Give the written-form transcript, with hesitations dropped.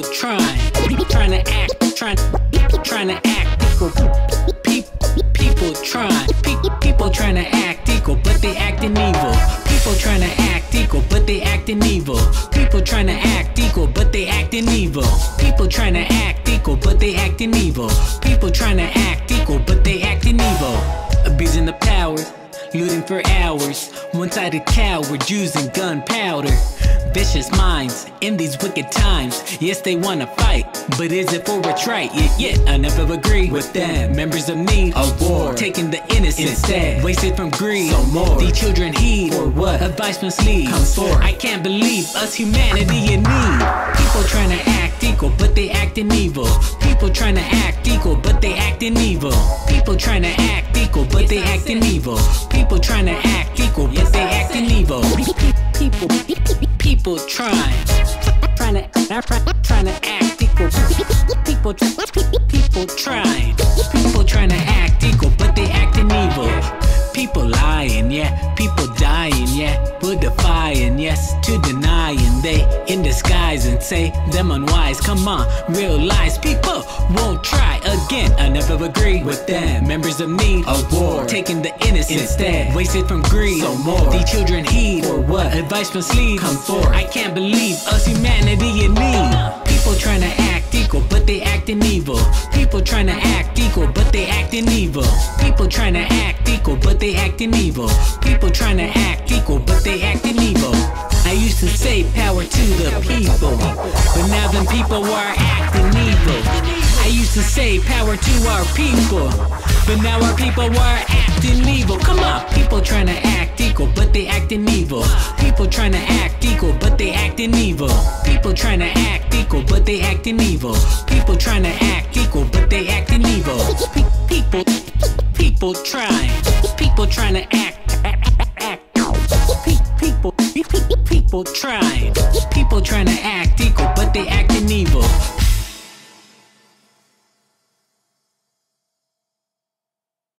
people trying to act equal. People trying, people trying to act equal, but they acting evil. People trying to act equal, but they acting evil. People trying to act equal, but they acting evil. People trying to act equal, but they acting evil. People trying to act equal, but they acting evil. Abusing the power, looting for hours. One-sided cowards using gunpowder. Vicious minds in these wicked times. Yes, they wanna fight, but is it for a trite? Yet I never agree with them. Members of need of war, taking the innocent instead, wasted from greed. So more the children heed, or what advice must lead comes forth. I can't believe us humanity in need. People trying to act equal, but they acting evil. People trying to act equal, but they acting evil. People trying to act equal, but they acting evil. People trying to act equal, but they acting evil. People trying to act equal. People trying to act equal, but they acting evil. People lying, yeah. People dying, yeah. We're defying, yes, to denying. They in disguise and say them unwise. Come on, realize people won't try again. I never agree with them. Members of need of war, taking the innocent instead, wasted from greed. So more the children heed, or what advice must lead come forth. I can't believe us humanity in need. People trying to act equal, but they acting evil. People trying to act equal, but they acting evil. People trying to act equal, but they acting evil. People trying to act equal, but they acting evil. I used to say power to the people, but now them people are acting evil. I used to say power to our people, but now our people are acting evil. Come on, people trying to act equal, but they acting evil. People trying to act equal, but they acting evil. People trying to act equal, but they acting evil. People trying to act equal, but they acting evil. People trying to act. People trying to act equal, but they acting evil.